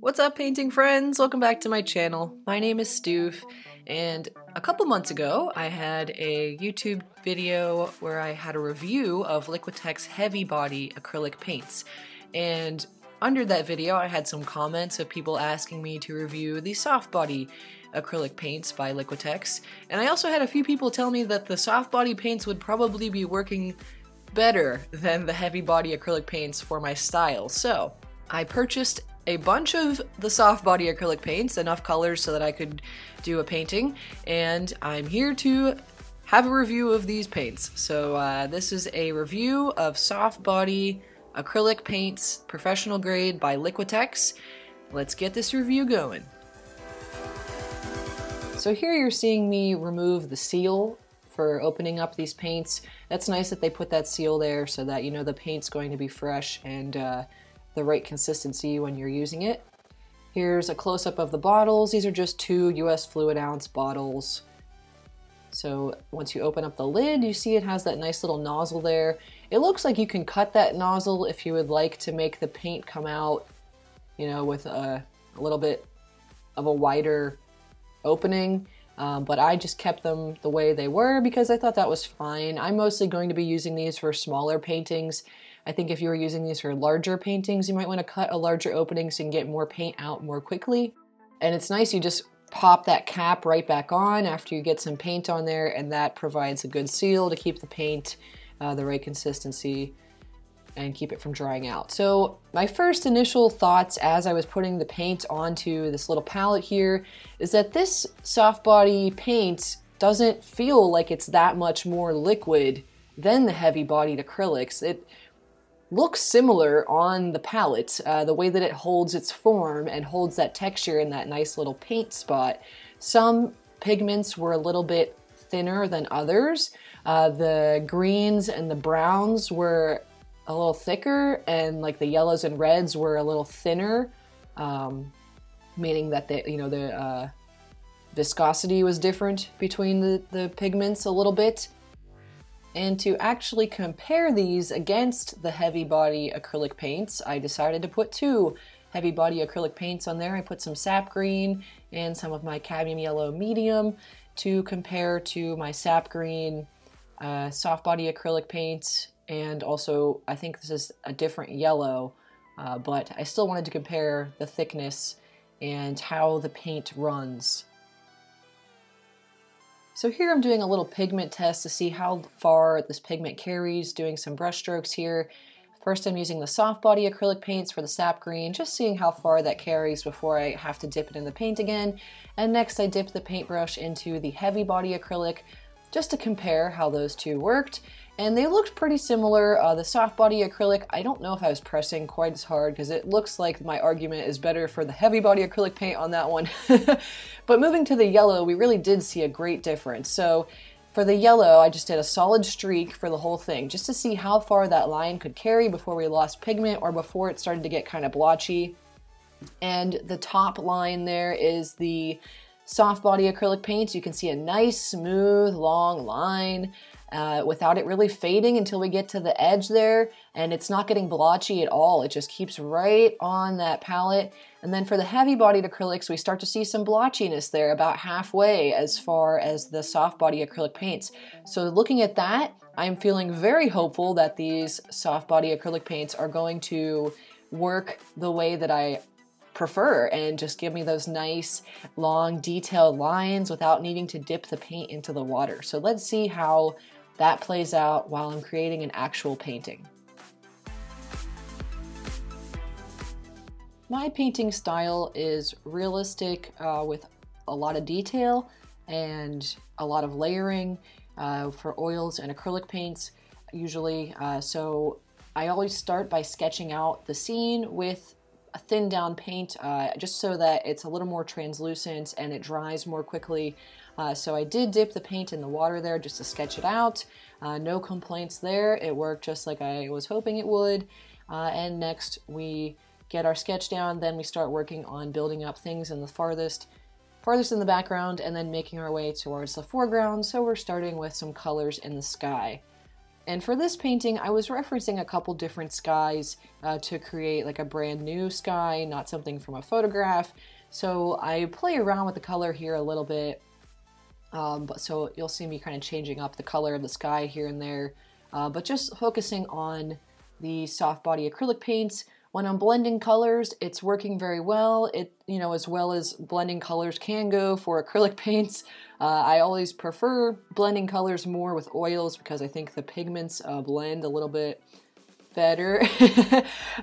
What's up, painting friends? Welcome back to my channel. My name is Stoof, and a couple months ago I had a YouTube video where I had a review of Liquitex heavy body acrylic paints, and under that video I had some comments of people asking me to review the soft body acrylic paints by Liquitex, and I also had a few people tell me that the soft body paints would probably be working better than the heavy body acrylic paints for my style. So I purchased a bunch of the soft body acrylic paints, enough colors so that I could do a painting, and I'm here to have a review of these paints. So this is a review of soft body acrylic paints professional grade by Liquitex. Let's get this review going. So here you're seeing me remove the seal for opening up these paints. That's nice that they put that seal there so that you know the paint's going to be fresh and the right consistency when you're using it. Here's a close-up of the bottles. These are just 2 US fluid ounce bottles. So once you open up the lid, you see it has that nice little nozzle there. It looks like you can cut that nozzle if you would like to make the paint come out, you know, with a little bit of a wider opening. But I just kept them the way they were because I thought that was fine. I'm mostly going to be using these for smaller paintings. I think if you were using these for larger paintings, you might want to cut a larger opening so you can get more paint out more quickly. And it's nice, you just pop that cap right back on after you get some paint on there, and that provides a good seal to keep the paint the right consistency and keep it from drying out. So my first initial thoughts as I was putting the paint onto this little palette here is that this soft body paint doesn't feel like it's that much more liquid than the heavy bodied acrylics. It looks similar on the palette, the way that it holds its form and holds that texture in that nice little paint spot. Some pigments were a little bit thinner than others. The greens and the browns were a little thicker, and like the yellows and reds were a little thinner, meaning that the, you know, the viscosity was different between the pigments a little bit. And to actually compare these against the heavy body acrylic paints, I decided to put 2 heavy body acrylic paints on there. I put some sap green and some of my cadmium yellow medium to compare to my sap green soft body acrylic paint. And also, I think this is a different yellow, but I still wanted to compare the thickness and how the paint runs. So here I'm doing a little pigment test to see how far this pigment carries, doing some brush strokes here. First I'm using the soft body acrylic paints for the sap green, just seeing how far that carries before I have to dip it in the paint again. And next I dip the paintbrush into the heavy body acrylic just to compare how those two worked. And they looked pretty similar. The soft body acrylic, I don't know if I was pressing quite as hard because it looks like my argument is better for the heavy body acrylic paint on that one. But moving to the yellow, we really did see a great difference. So for the yellow, I just did a solid streak for the whole thing just to see how far that line could carry before we lost pigment or before it started to get kind of blotchy. And the top line there is the soft body acrylic paint. You can see a nice, smooth, long line. Without it really fading until we get to the edge there, and it's not getting blotchy at all. It just keeps right on that palette. And then for the heavy-bodied acrylics, we start to see some blotchiness there about halfway as far as the soft-body acrylic paints. So looking at that, I'm feeling very hopeful that these soft-body acrylic paints are going to work the way that I prefer and just give me those nice long detailed lines without needing to dip the paint into the water. So let's see how that plays out while I'm creating an actual painting. My painting style is realistic with a lot of detail and a lot of layering for oils and acrylic paints usually. So I always start by sketching out the scene with a thin down paint just so that it's a little more translucent and it dries more quickly. So I did dip the paint in the water there just to sketch it out. No complaints there. It worked just like I was hoping it would. And next we get our sketch down, then we start working on building up things in the farthest in the background and then making our way towards the foreground. So we're starting with some colors in the sky. And for this painting, I was referencing a couple different skies to create like a brand new sky, not something from a photograph. So I play around with the color here a little bit. So you'll see me kind of changing up the color of the sky here and there, but just focusing on the soft body acrylic paints. When I'm blending colors, it's working very well. It, you know, as well as blending colors can go for acrylic paints. I always prefer blending colors more with oils because I think the pigments blend a little bit better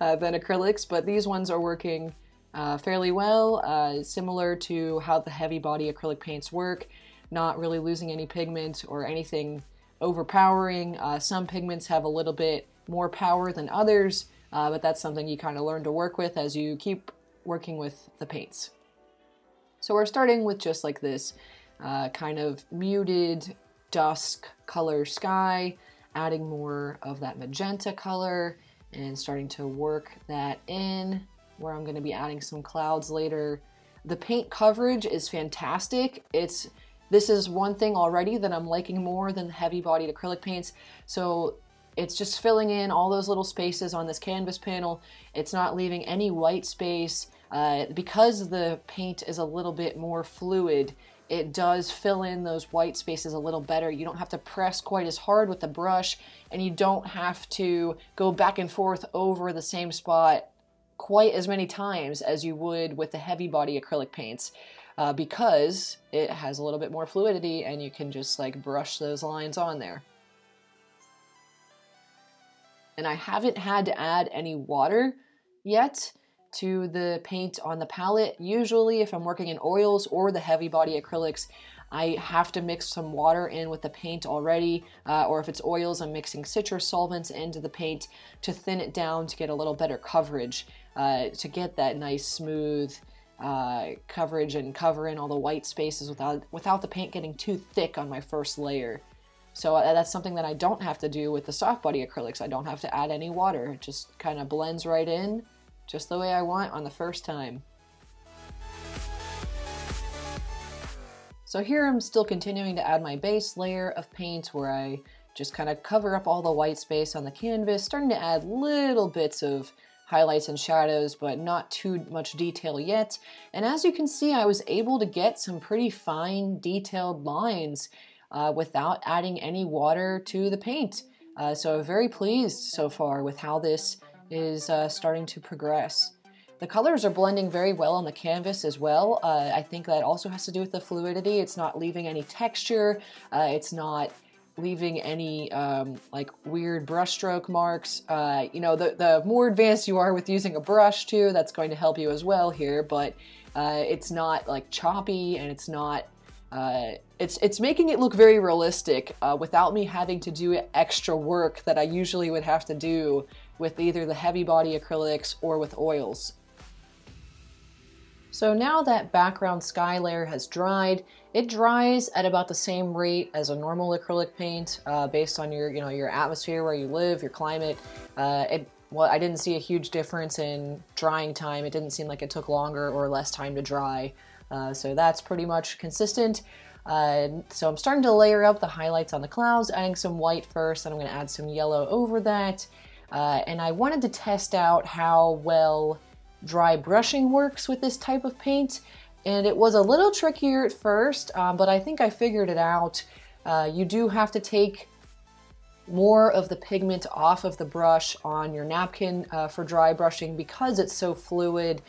than acrylics, but these ones are working fairly well, similar to how the heavy body acrylic paints work, not really losing any pigment or anything overpowering. Some pigments have a little bit more power than others, but that's something you kind of learn to work with as you keep working with the paints. So we're starting with just like this kind of muted dusk color sky, adding more of that magenta color and starting to work that in, where I'm going to be adding some clouds later. The paint coverage is fantastic. This is one thing already that I'm liking more than the heavy-bodied acrylic paints. So it's just filling in all those little spaces on this canvas panel. It's not leaving any white space. Because the paint is a little bit more fluid, it does fill in those white spaces a little better. You don't have to press quite as hard with the brush, and you don't have to go back and forth over the same spot quite as many times as you would with the heavy body acrylic paints, because it has a little bit more fluidity and you can just like brush those lines on there. And I haven't had to add any water yet to the paint on the palette. Usually if I'm working in oils or the heavy body acrylics, I have to mix some water in with the paint already, or if it's oils, I'm mixing citrus solvents into the paint to thin it down to get a little better coverage, to get that nice smooth coverage and cover in all the white spaces without the paint getting too thick on my first layer. So that's something that I don't have to do with the soft body acrylics. I don't have to add any water. It just kind of blends right in just the way I want on the first time. So here I'm still continuing to add my base layer of paint where I just kind of cover up all the white space on the canvas, starting to add little bits of highlights and shadows, but not too much detail yet. And as you can see, I was able to get some pretty fine detailed lines without adding any water to the paint. So I'm very pleased so far with how this is starting to progress. The colors are blending very well on the canvas as well. I think that also has to do with the fluidity. It's not leaving any texture. It's not leaving any like weird brushstroke marks. You know, the more advanced you are with using a brush too, that's going to help you as well here, but it's not like choppy, and it's not it's making it look very realistic without me having to do extra work that I usually would have to do with either the heavy body acrylics or with oils. So now that background sky layer has dried, it dries at about the same rate as a normal acrylic paint, based on your, you know, your atmosphere where you live, your climate. Well, I didn't see a huge difference in drying time. It didn't seem like it took longer or less time to dry. So that's pretty much consistent. So I'm starting to layer up the highlights on the clouds, adding some white first, and I'm going to add some yellow over that. And I wanted to test out how well dry brushing works with this type of paint. And it was a little trickier at first, but I think I figured it out. You do have to take more of the pigment off of the brush on your napkin for dry brushing because it's so fluid.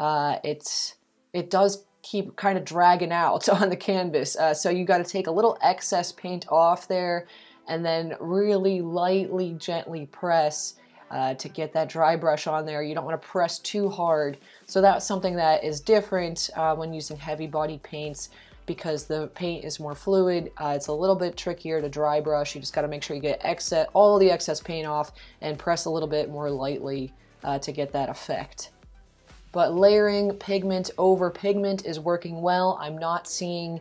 It does keep kind of dragging out on the canvas. So you got to take a little excess paint off there and then really lightly, gently press to get that dry brush on there. You don't want to press too hard. So that's something that is different when using heavy body paints because the paint is more fluid. It's a little bit trickier to dry brush. You just got to make sure you get all the excess paint off and press a little bit more lightly to get that effect. But layering pigment over pigment is working well. I'm not seeing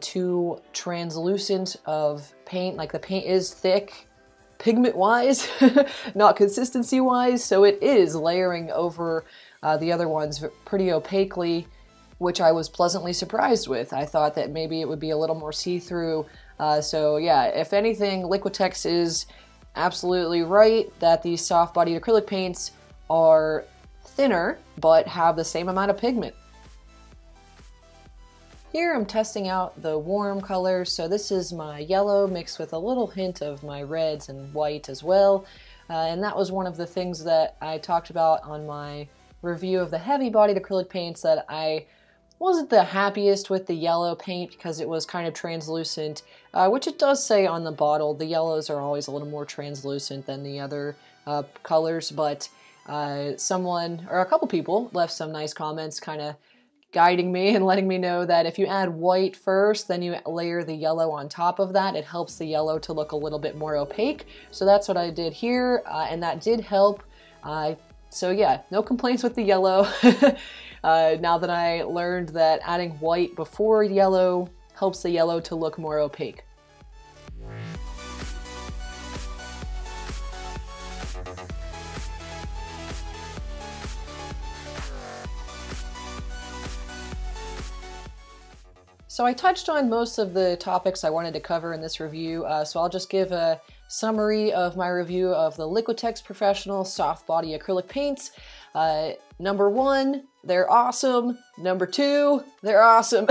too translucent of paint. Like the paint is thick pigment-wise, not consistency-wise, so it is layering over the other ones pretty opaquely, which I was pleasantly surprised with. I thought that maybe it would be a little more see-through. So yeah, if anything, Liquitex is absolutely right that these soft-bodied acrylic paints are thinner but have the same amount of pigment. Here I'm testing out the warm colors, so this is my yellow mixed with a little hint of my reds and white as well, and that was one of the things that I talked about on my review of the heavy-bodied acrylic paints, that I wasn't the happiest with the yellow paint because it was kind of translucent, which it does say on the bottle. The yellows are always a little more translucent than the other colors, but someone, or a couple people, left some nice comments kind of guiding me and letting me know that if you add white first, then you layer the yellow on top of that, it helps the yellow to look a little bit more opaque. So that's what I did here, and that did help. So yeah, no complaints with the yellow. Now that I learned that adding white before yellow helps the yellow to look more opaque. So I touched on most of the topics I wanted to cover in this review, so I'll just give a summary of my review of the Liquitex Professional Soft Body Acrylic Paints. Number 1, they're awesome. Number 2, they're awesome.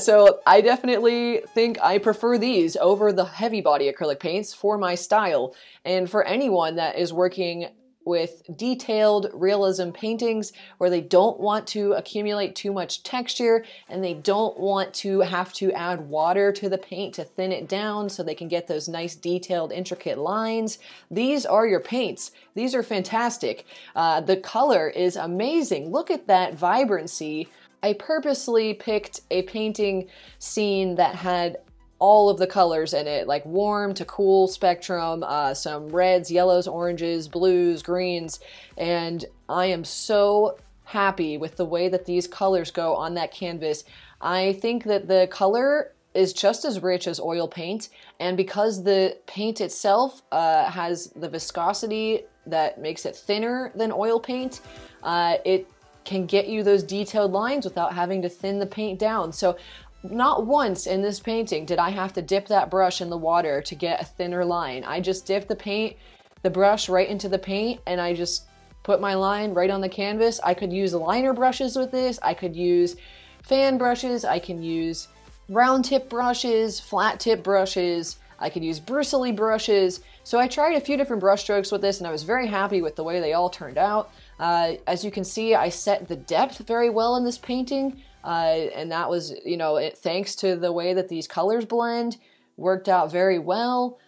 So I definitely think I prefer these over the heavy body acrylic paints for my style, and for anyone that is working with detailed realism paintings where they don't want to accumulate too much texture and they don't want to have to add water to the paint to thin it down so they can get those nice detailed intricate lines. These are your paints. These are fantastic. The color is amazing. Look at that vibrancy. I purposely picked a painting scene that had all of the colors in it, like warm to cool spectrum, some reds, yellows, oranges, blues, greens, and I am so happy with the way that these colors go on that canvas. I think that the color is just as rich as oil paint, and because the paint itself has the viscosity that makes it thinner than oil paint, it can get you those detailed lines without having to thin the paint down. So not once in this painting did I have to dip that brush in the water to get a thinner line. I just dipped the brush right into the paint, and I just put my line right on the canvas. I could use liner brushes with this. I could use fan brushes. I can use round tip brushes, flat tip brushes. I could use bristly brushes. So I tried a few different brush strokes with this, and I was very happy with the way they all turned out. As you can see, I set the depth very well in this painting. And that was, you know, thanks to the way that these colors blend, worked out very well.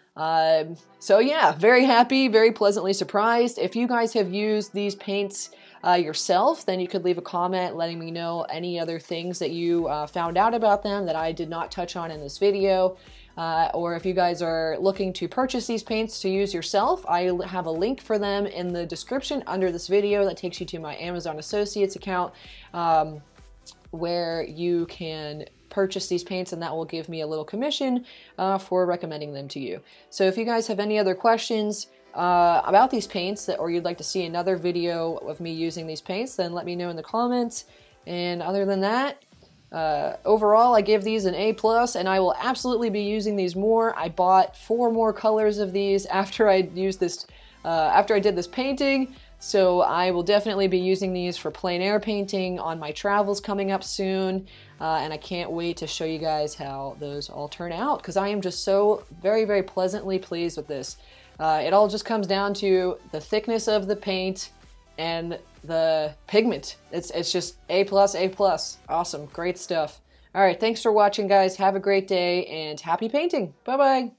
So yeah, very happy, very pleasantly surprised. If you guys have used these paints yourself, then you could leave a comment letting me know any other things that you found out about them that I did not touch on in this video. Or if you guys are looking to purchase these paints to use yourself, I have a link for them in the description under this video that takes you to my Amazon Associates account, where you can purchase these paints, and that will give me a little commission for recommending them to you. So if you guys have any other questions about these paints, or you'd like to see another video of me using these paints, then let me know in the comments. And other than that, overall, I give these an A+, and I will absolutely be using these more. I bought 4 more colors of these after I used this, after I did this painting. So I will definitely be using these for plein air painting on my travels coming up soon. And I can't wait to show you guys how those all turn out, because I am just so very, very pleasantly pleased with this. It all just comes down to the thickness of the paint and the pigment. It's just A+, A+. Awesome. Great stuff. All right. Thanks for watching, guys. Have a great day and happy painting. Bye-bye.